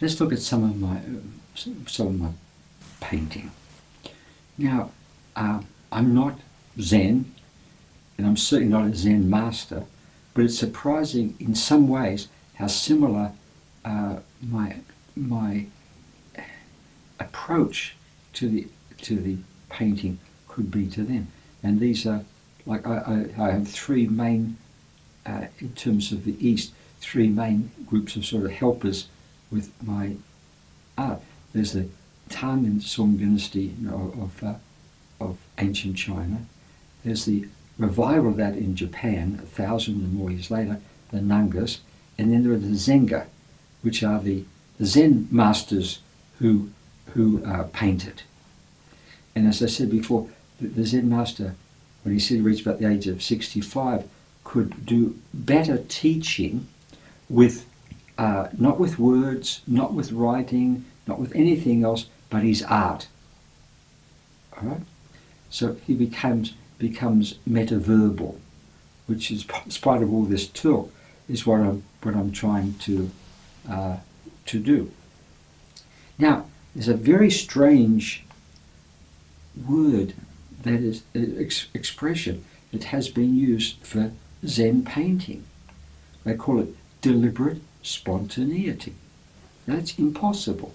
Let's look at some of my painting. Now, I'm not Zen, and I'm certainly not a Zen master, but it's surprising in some ways how similar my approach to the painting could be to them. And these are like I have three main in terms of the East, three main groups of sort of helpers with my art. There's the Tang and Song dynasty of ancient China. There's the revival of that in Japan 1,000 and more years later, the Nangas, and then there are the Zenga, which are the Zen masters who painted. And as I said before, the Zen master, when he said he reached about the age of 65, could do better teaching with not with words, not with writing, not with anything else, but his art. All right, so he becomes metaverbal, which is, in spite of all this talk, is what I'm trying to do. Now, there's a very strange word that is expression that has been used for Zen painting. They call it deliberate spontaneity. That's impossible.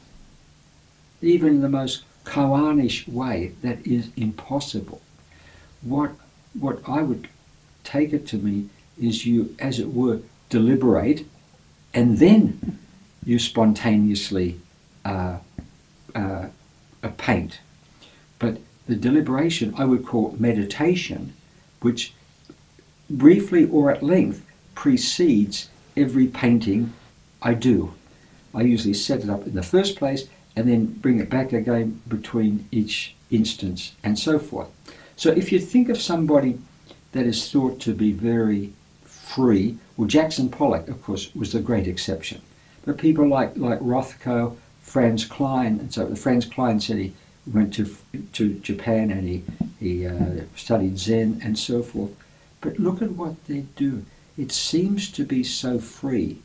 Even in the most koanish way, that is impossible. What I would take it to mean is you, as it were, deliberate, and then you spontaneously paint. But the deliberation I would call meditation, which briefly or at length precedes every painting I do. I usually set it up in the first place and then bring it back again between each instance and so forth. So if you think of somebody that is thought to be very free, well, Jackson Pollock, of course, was the great exception. But people like Rothko, Franz Klein, and so Franz Klein said he went to Japan and he studied Zen and so forth. But look at what they do. It seems to be so free,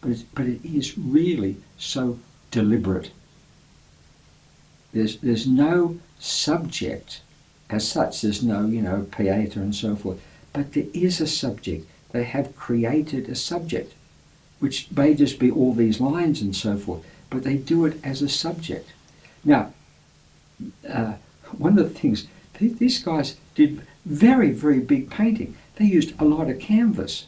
but it is really so deliberate. There's no subject as such. There's no, you know, pieta and so forth. But there is a subject. They have created a subject, which may just be all these lines and so forth, but they do it as a subject. Now, one of the things, these guys did very, very big painting. They used a lot of canvas.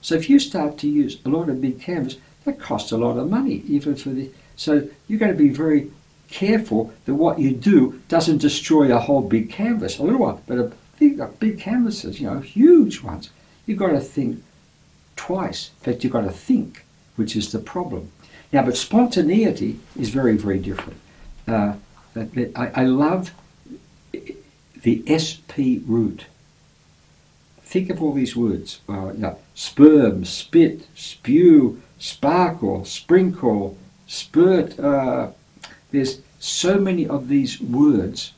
So if you start to use a lot of big canvas, that costs a lot of money, even for the... So you've got to be very careful that what you do doesn't destroy a whole big canvas, a little one, but big canvases, you know, huge ones. You've got to think twice. In fact, you've got to think, which is the problem. Now, but spontaneity is very, very different. I love the SP root. Think of all these words. Sperm, spit, spew, sparkle, sprinkle, spurt. There's so many of these words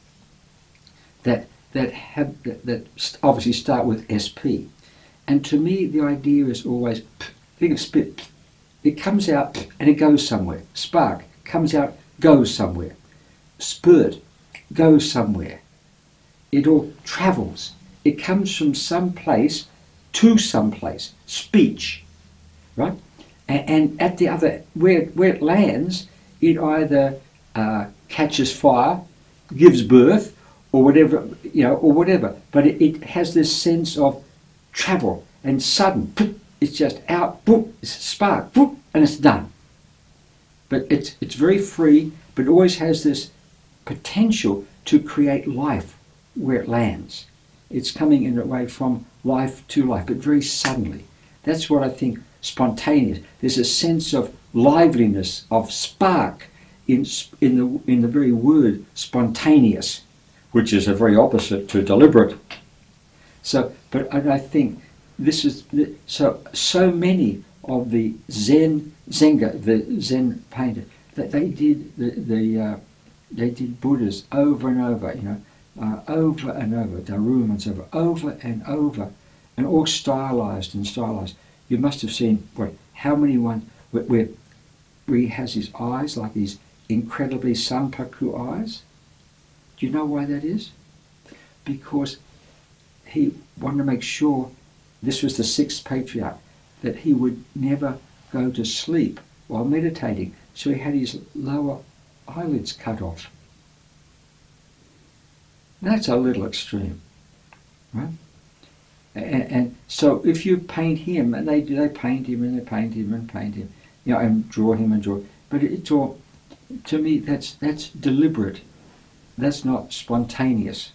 that obviously start with SP. And to me, the idea is always, think of spit. It comes out and it goes somewhere. Spark comes out, goes somewhere. Spurt goes somewhere. It all travels. It comes from some place to some place. Speech, right? And at the other, where it lands, it either catches fire, gives birth, or whatever, you know, or whatever. But it has this sense of travel, and sudden, it's just out, boom, it's a spark, boom, and it's done. But it's very free, but it always has this potential to create life where it lands. It's coming in a way from life to life, but very suddenly. That's what I think spontaneous. There's a sense of liveliness, of spark in the very word spontaneous, which is a very opposite to deliberate. So, and I think this is so many of the Zen painter that they did Buddhas over and over, you know. Over and over, Daruma and so forth, over and over, and all stylized and stylized. You must have seen, what, how many ones where where he has his eyes like these incredibly Sampaku eyes. Do you know why that is? Because he wanted to make sure, this was the sixth patriarch, that he would never go to sleep while meditating, so he had his lower eyelids cut off. That's a little extreme, right? And so if you paint him, and they paint him and they paint him and paint him, you know, and draw him and draw, but it's all, to me, that's deliberate. That's not spontaneous.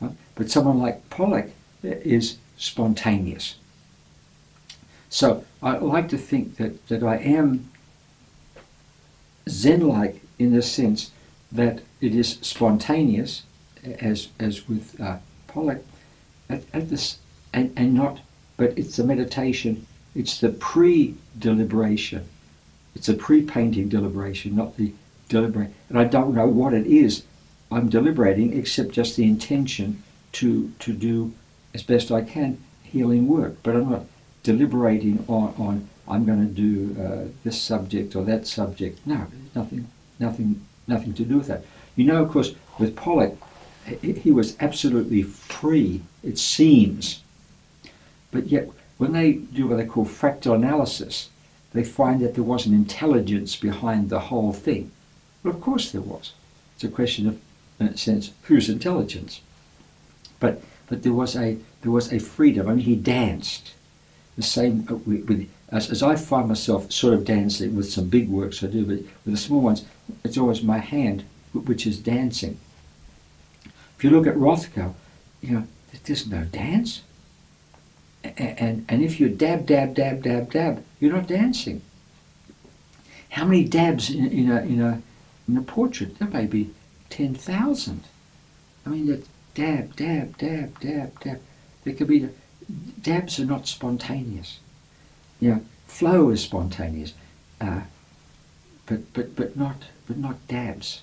Right? But someone like Pollock is spontaneous. So I like to think that I am Zen-like in the sense that it is spontaneous, as with Pollock, at this, and not, but it's the meditation, it's the pre-deliberation, it's a pre-painting deliberation, not the deliberate. And I don't know what it is I'm deliberating, except just the intention to do as best I can healing work, but I'm not deliberating on I'm going to do this subject or that subject. No, nothing to do with that. You know, of course, with Pollock, he was absolutely free, it seems. But yet, when they do what they call fractal analysis, they find that there was an intelligence behind the whole thing. Well, of course there was. It's a question of, in a sense, whose intelligence. But there was a freedom. I mean, he danced. The same with as I find myself sort of dancing with some big works I do, but with the small ones, it's always my hand which is dancing. If you look at Rothko, you know, there's no dance. And if you dab, dab, dab, dab, dab, you're not dancing. How many dabs in a portrait? There may be 10,000. I mean, that dab, dab, dab, dab, dab. There could be. Dabs are not spontaneous. You know, flow is spontaneous, but not dabs.